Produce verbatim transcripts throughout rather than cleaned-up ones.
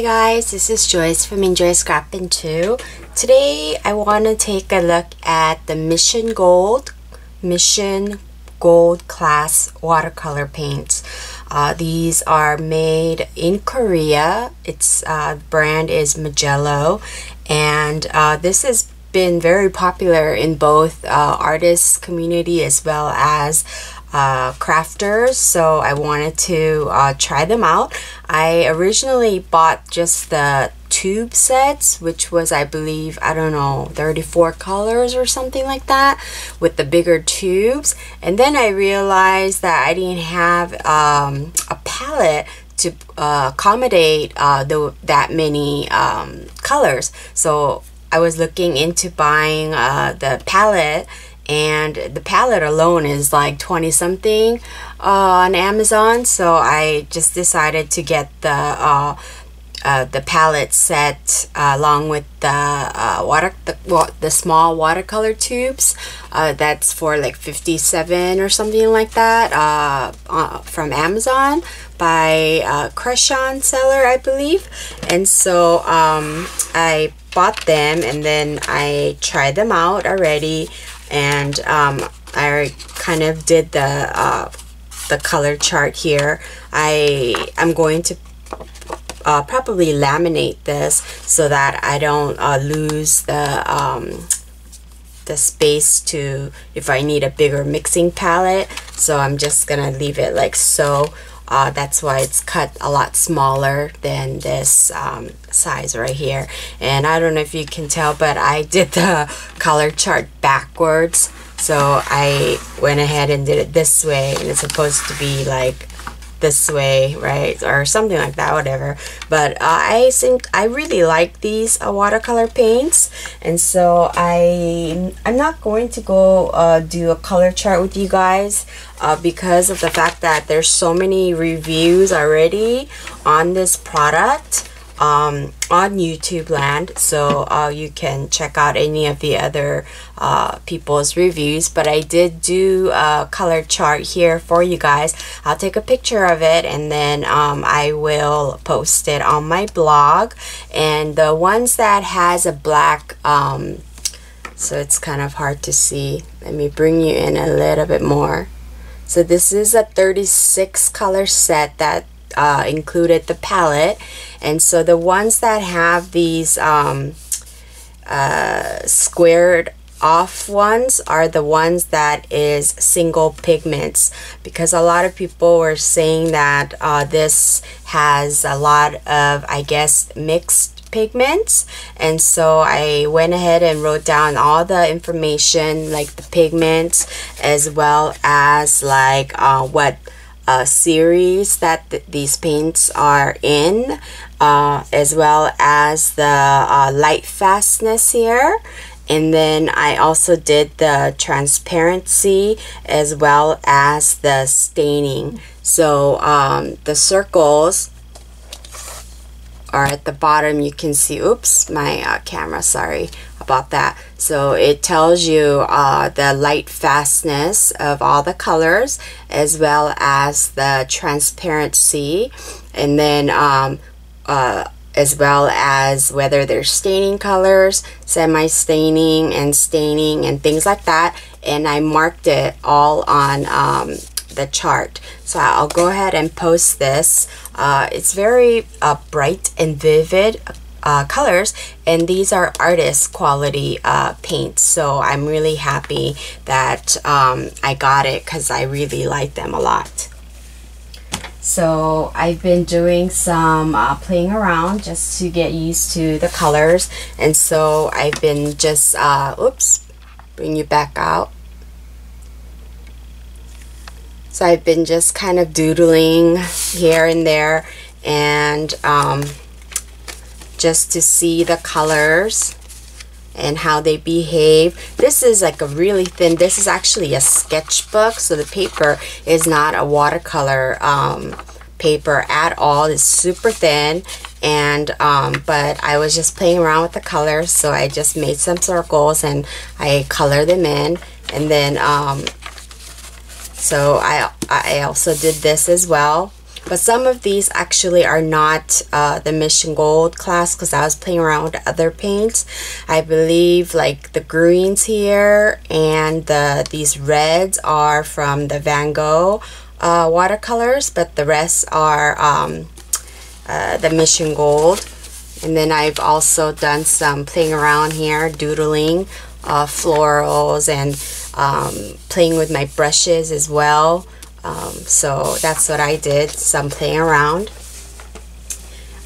Hi guys, this is Joyce from Enjoy Scrapping Too. Today I want to take a look at the Mission Gold, Mission Gold class watercolor paints. Uh, these are made in Korea. Its uh, brand is Mijello, and uh, this has been very popular in both uh, artists community as well as Uh, crafters, so I wanted to uh, try them out. I originally bought just the tube sets, which was, I believe, I don't know, thirty-four colors or something like that, with the bigger tubes. And then I realized that I didn't have um, a palette to uh, accommodate uh, the, that many um, colors. So I was looking into buying uh, the palette, and the palette alone is like twenty something uh, on Amazon, so I just decided to get the uh, uh, the palette set uh, along with the uh, water the, well, the small watercolor tubes. Uh, that's for like fifty-seven or something like that uh, uh, from Amazon by uh, CrushOn seller, I believe. And so um, I bought them, and then I tried them out already. And um, I kind of did the uh, the color chart here. I am going to uh, probably laminate this so that I don't uh, lose the um, the space to if I need a bigger mixing palette. So I'm just gonna leave it like so. Uh, that's why it's cut a lot smaller than this um, size right here. And I don't know if you can tell, but I did the color chart backwards. So I went ahead and did it this way, and it's supposed to be like this way, right? Or something like that, whatever. But uh, I think I really like these uh, watercolor paints. And so I, I'm not going to go uh, do a color chart with you guys. Uh, because of the fact that there's so many reviews already on this product um, on YouTube land, so uh, you can check out any of the other uh, people's reviews. But I did do a color chart here for you guys. I'll take a picture of it, and then um, I will post it on my blog. And the ones that has a black um, so it's kind of hard to see. Let me bring you in a little bit more. So this is a thirty-six color set that uh, included the palette. And so the ones that have these um, uh, squared off ones are the ones that is single pigments, because a lot of people were saying that uh, this has a lot of, I guess, mixed pigments. And so I went ahead and wrote down all the information, like the pigments, as well as like uh, what uh, series that th these paints are in, uh, as well as the uh, light fastness here. And then I also did the transparency as well as the staining. So um, the circles are at the bottom. You can see, oops, my uh, camera, sorry about that. So it tells you uh, the light fastness of all the colors, as well as the transparency, and then um, uh, as well as whether they're staining colors, semi-staining, and staining, and things like that. And I marked it all on um, the chart. So I'll go ahead and post this. Uh, it's very uh, bright and vivid uh, colors, and these are artist quality uh, paints. So I'm really happy that um, I got it, because I really like them a lot. So I've been doing some uh, playing around just to get used to the colors. And so I've been just uh, oops, bring you back out. So I've been just kind of doodling here and there, and um, just to see the colors and how they behave. This is like a really thin, this is actually a sketchbook, so the paper is not a watercolor um, paper at all. It's super thin. And um, but I was just playing around with the colors, so I just made some circles and I colored them in. And then um, so I, I also did this as well. But some of these actually are not uh, the Mission Gold class, because I was playing around with other paints. I believe like the greens here and the, these reds are from the Van Gogh uh, watercolors, but the rest are um, uh, the Mission Gold. And then I've also done some playing around here, doodling uh, florals and um, playing with my brushes as well. Um, so that's what I did, some playing around.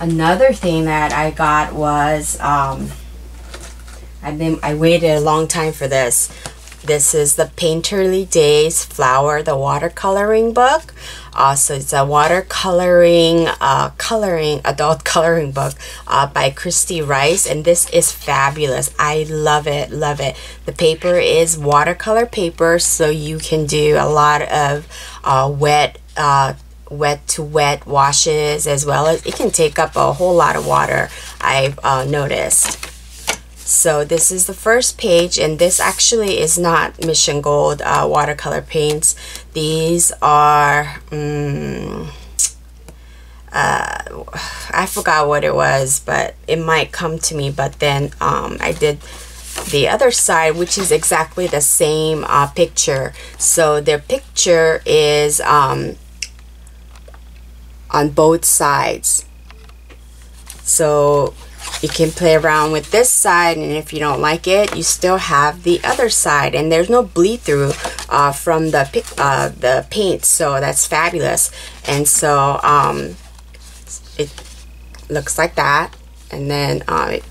Another thing that I got was, um, I've been, I waited a long time for this. This is the Painterly Days Flower, the watercoloring book. Uh, so it's a watercoloring, uh, coloring, adult coloring book uh, by Christy Rice, and this is fabulous. I love it, love it. The paper is watercolor paper, so you can do a lot of uh, wet, uh, wet to wet washes, as well as it can take up a whole lot of water, I've uh, noticed. So this is the first page, and this actually is not Mission Gold uh, watercolor paints. These are, um, uh, I forgot what it was, but it might come to me. But then um, I did the other side, which is exactly the same uh, picture. So their picture is um, on both sides. So you can play around with this side, and if you don't like it, you still have the other side, and there's no bleed through uh, from the uh, the paint, so that's fabulous. And so um, it looks like that, and then uh, it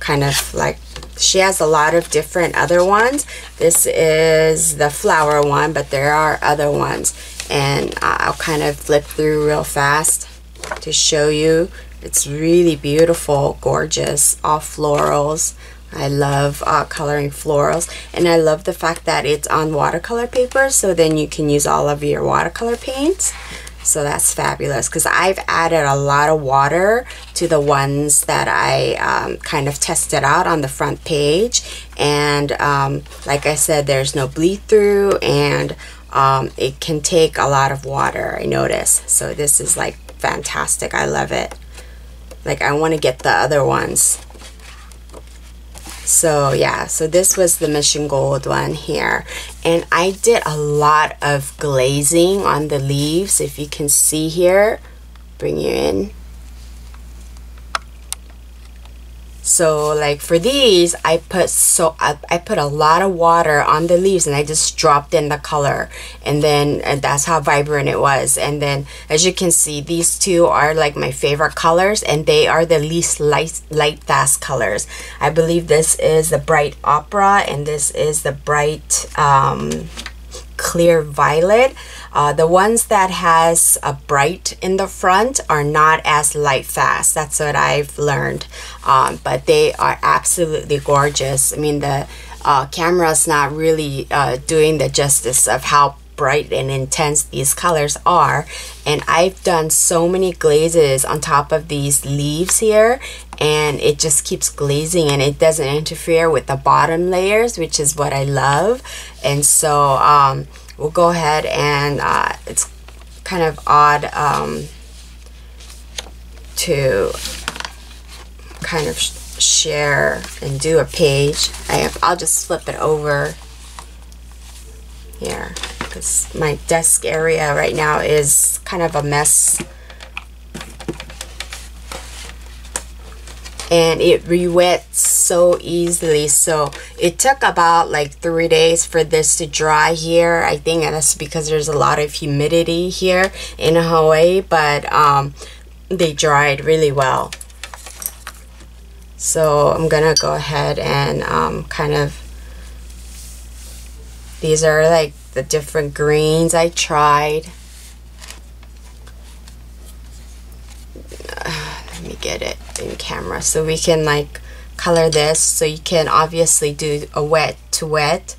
kind of like, she has a lot of different other ones. This is the flower one, but there are other ones, and I'll kind of flip through real fast to show you. It's really beautiful, gorgeous, all florals. I love uh, coloring florals, and I love the fact that it's on watercolor paper, so then you can use all of your watercolor paints. So that's fabulous, because I've added a lot of water to the ones that I um, kind of tested out on the front page. And um, like I said, there's no bleed through, and um, it can take a lot of water, I notice. So this is like fantastic, I love it. Like, I want to get the other ones. So yeah, so this was the Mission Gold one here. And I did a lot of glazing on the leaves, if you can see here. Bring you in. So like for these, I put so I, I put a lot of water on the leaves, and I just dropped in the color, and then and that's how vibrant it was. And then as you can see, these two are like my favorite colors, and they are the least light light fast colors. I believe this is the bright opera, and this is the bright um, clear violet. Uh, the ones that has a bright in the front are not as light fast. That's what I've learned. Um, but they are absolutely gorgeous. I mean, the uh, camera's not really uh, doing the justice of how bright and intense these colors are. And I've done so many glazes on top of these leaves here, and it just keeps glazing, and it doesn't interfere with the bottom layers, which is what I love. And so um, we'll go ahead and uh, it's kind of odd um, to kind of sh share and do a page. I have, I'll just flip it over here, because my desk area right now is kind of a mess. And it re-wets so easily, so it took about like three days for this to dry here. I think that's because there's a lot of humidity here in Hawaii, but um, they dried really well. So I'm gonna go ahead and um, kind of, these are like the different greens I tried. Let me get it in camera so we can like color this, so you can obviously do a wet to wet.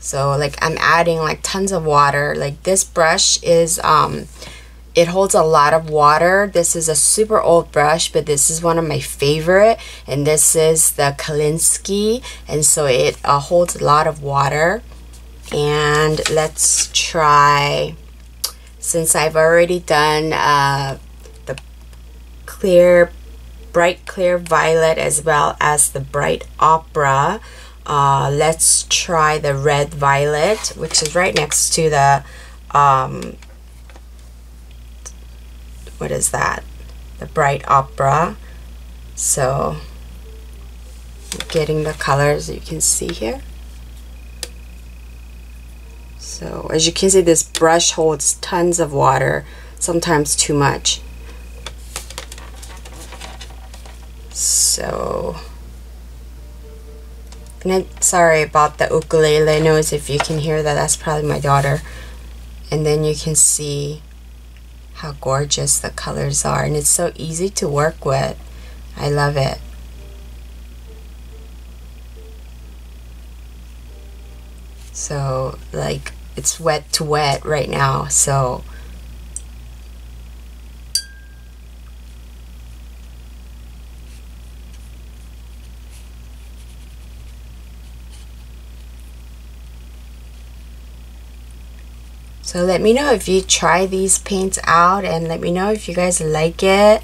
So like I'm adding like tons of water. Like this brush is um it holds a lot of water. This is a super old brush, but this is one of my favorite, and this is the Kolinsky, and so it uh, holds a lot of water. And let's try since I've already done uh, the clear, bright clear violet as well as the bright opera, uh, let's try the red violet, which is right next to the um, what is that? The bright opera. So getting the colors you can see here. So as you can see, this brush holds tons of water, sometimes too much. So, and I'm sorry about the ukulele noise if you can hear that, that's probably my daughter. And then you can see how gorgeous the colors are, and it's so easy to work with. I love it. So like it's wet to wet right now, so so let me know if you try these paints out, and let me know if you guys like it.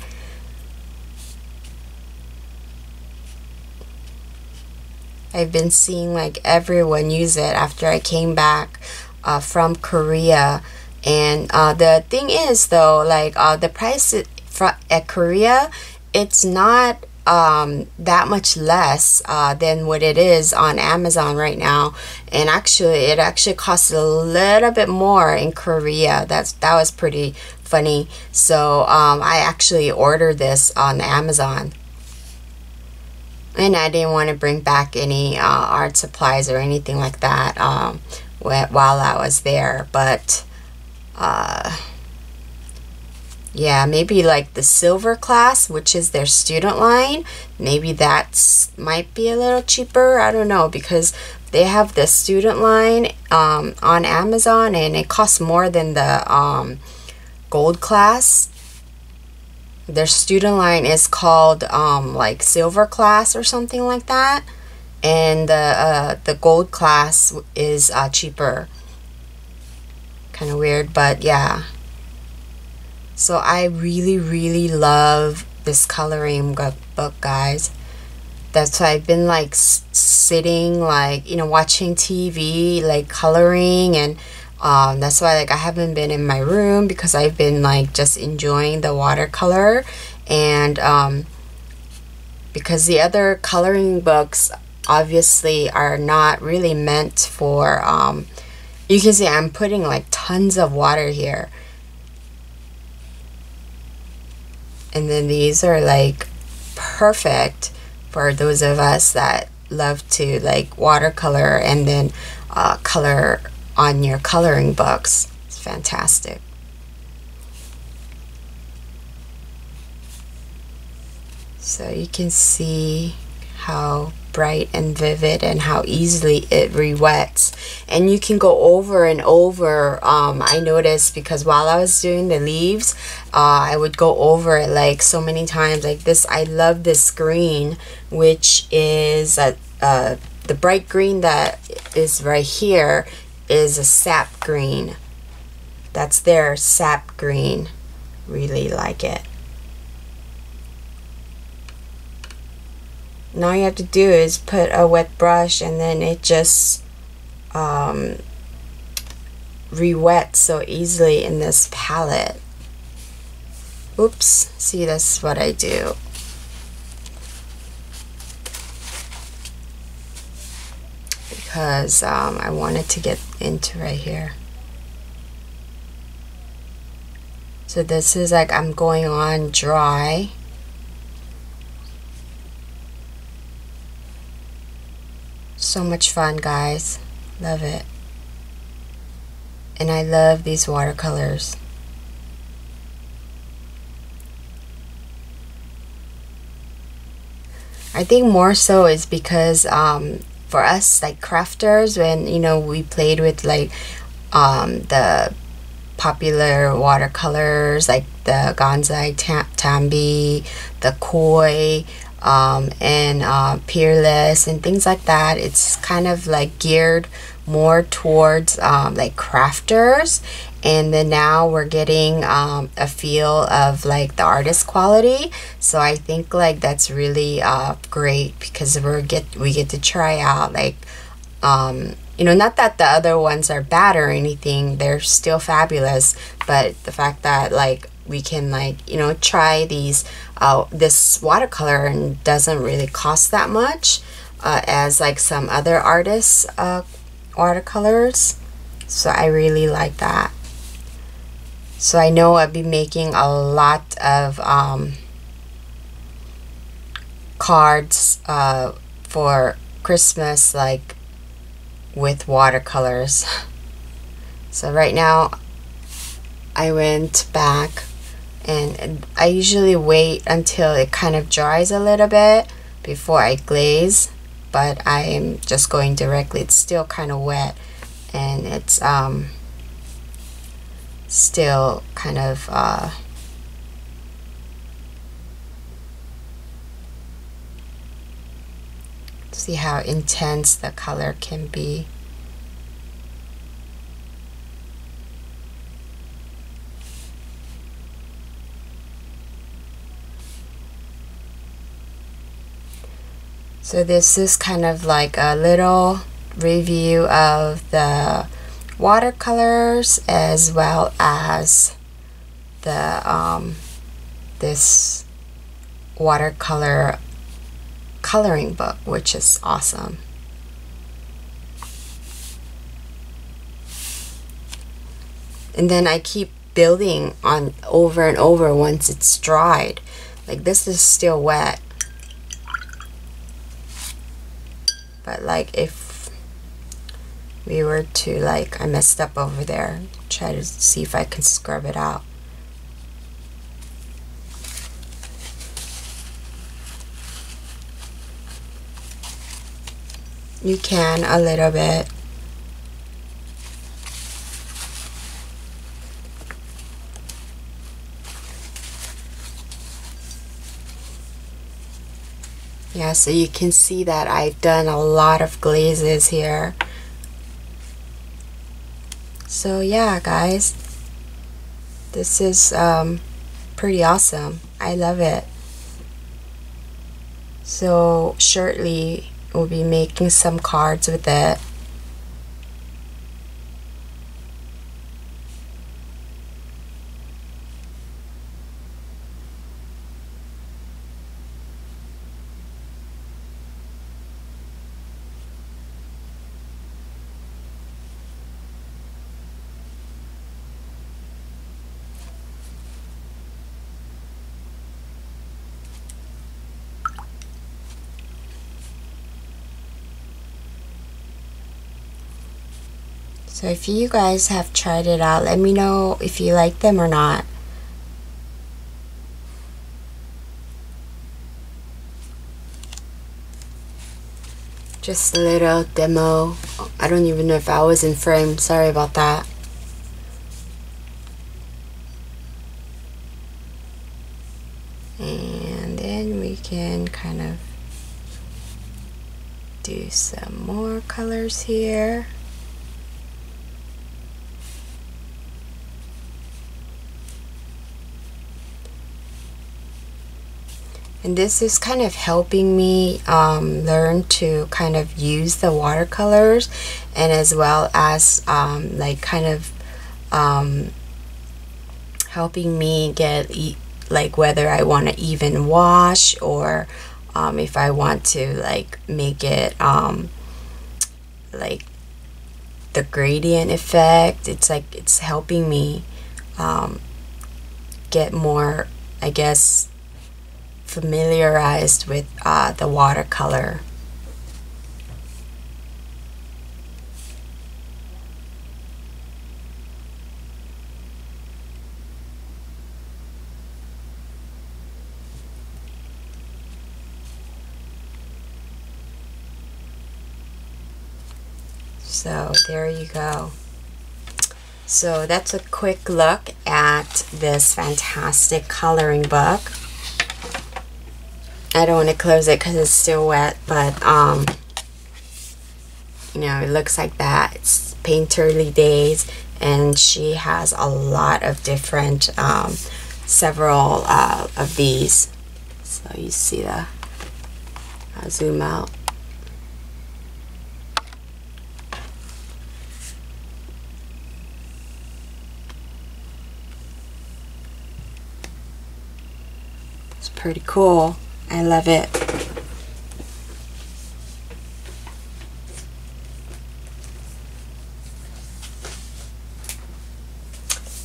I've been seeing like everyone use it after I came back uh, from Korea, and uh, the thing is though, like uh, the price at Korea, it's not um, that much less uh, than what it is on Amazon right now, and actually it actually costs a little bit more in Korea. That's that was pretty funny. So um, I actually ordered this on Amazon. And I didn't want to bring back any uh, art supplies or anything like that um, while I was there. But uh, yeah, maybe like the silver class, which is their student line, maybe that's might be a little cheaper. I don't know, because they have the student line um, on Amazon, and it costs more than the um, gold class. Their student line is called um, like silver class or something like that, and the uh, the gold class is uh, cheaper. Kind of weird, but yeah. So I really really love this coloring book, guys. That's why I've been like sitting, like, you know, watching T V, like coloring, and Um, that's why like I haven't been in my room, because I've been like just enjoying the watercolor. And um, because the other coloring books obviously are not really meant for um, you can see I'm putting like tons of water here, and then these are like perfect for those of us that love to like watercolor and then uh, color on your coloring books. It's fantastic. So you can see how bright and vivid and how easily it re-wets, and you can go over and over. um, I noticed, because while I was doing the leaves, uh, I would go over it like so many times. Like this, I love this green, which is a, uh, the bright green that is right here is a sap green. That's their sap green. Really like it. And all you have to do is put a wet brush, and then it just um, re-wets so easily in this palette. Oops, see, that's what I do. Because um, I wanted to get into right here. So this is like I'm going on dry. So much fun, guys. Love it. And I love these watercolors. I think more so is because um, for us like crafters, when, you know, we played with like um, the popular watercolors like the Gansai Tambi, the Koi, um, and uh, Peerless and things like that, it's kind of like geared more towards um, like crafters. And then now we're getting um, a feel of like the artist quality. So I think like that's really uh, great because we're get we get to try out like um, you know, not that the other ones are bad or anything, they're still fabulous, but the fact that like we can like, you know, try these uh, this watercolor and doesn't really cost that much uh, as like some other artists uh, watercolors. So I really like that. So I know I'll be making a lot of um, cards uh, for Christmas, like with watercolors. So right now I went back and I usually wait until it kind of dries a little bit before I glaze, but I'm just going directly. It's still kind of wet and it's um, still kind of uh, see how intense the color can be. So this is kind of like a little review of the watercolors as well as the um, this watercolor coloring book, which is awesome. And then I keep building on over and over once it's dried. Like this is still wet, but like if we were to like, I messed up over there, try to see if I can scrub it out. You can a little bit. Yeah, so you can see that I've done a lot of glazes here. So yeah, guys, this is um, pretty awesome. I love it. So shortly, we'll be making some cards with it. So if you guys have tried it out, let me know if you like them or not. Just a little demo. I don't even know if I was in frame. Sorry about that. And then we can kind of do some more colors here. And this is kind of helping me um, learn to kind of use the watercolors and as well as um, like kind of um, helping me get e like whether I want to even wash or um, if I want to like make it um, like the gradient effect. It's like it's helping me um, get more, I guess, familiarized with uh, the watercolor. So there you go. So that's a quick look at this fantastic coloring book. I don't want to close it because it's still wet, but um, you know, it looks like that. It's Painterly Days, and she has a lot of different, um, several uh, of these. So you see that. I'll zoom out. It's pretty cool. I love it.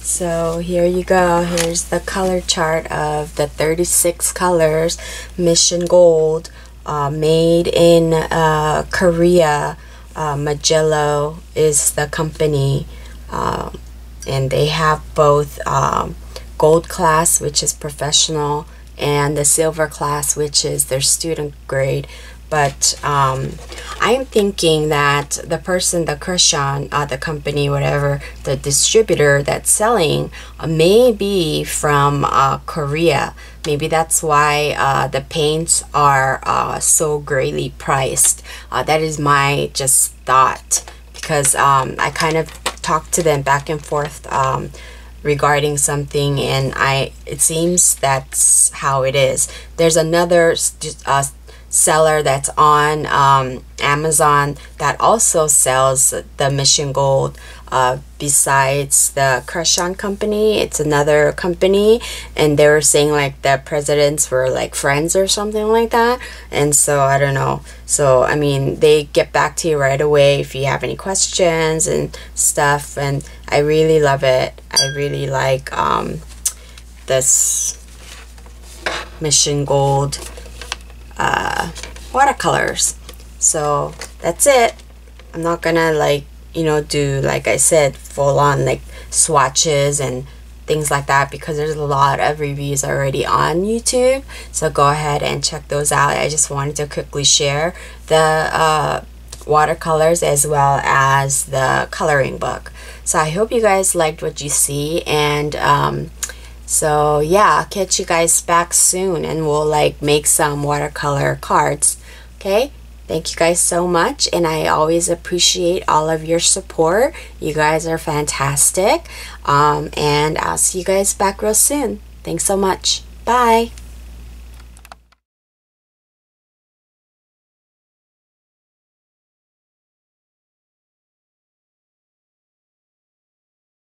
So here you go. Here's the color chart of the thirty-six colors Mission Gold uh, made in uh, Korea. Uh, Mijello is the company, uh, and they have both um, gold class, which is professional, and the silver class, which is their student grade. But um, I'm thinking that the person, the CrushOn, uh, the company, whatever, the distributor that's selling uh, may be from uh, Korea. Maybe that's why uh, the paints are uh, so greatly priced. Uh, that is my just thought, because um, I kind of talked to them back and forth um, regarding something, and I it seems that's how it is. There's another uh, seller that's on um, Amazon that also sells the Mission Gold. Uh, besides the CrushOn company, it's another company, and they were saying like the presidents were like friends or something like that. And so I don't know. So I mean, they get back to you right away if you have any questions and stuff. And I really love it. I really like um, this Mission Gold uh watercolors. So that's it. I'm not gonna like you know do like I said full on like swatches and things like that, because there's a lot of reviews already on YouTube, so go ahead and check those out. I just wanted to quickly share the uh watercolors as well as the coloring book. So I hope you guys liked what you see, and um so yeah, I'll catch you guys back soon, and we'll like make some watercolor cards. Okay, thank you guys so much, and I always appreciate all of your support. You guys are fantastic, um, and I'll see you guys back real soon. Thanks so much. Bye.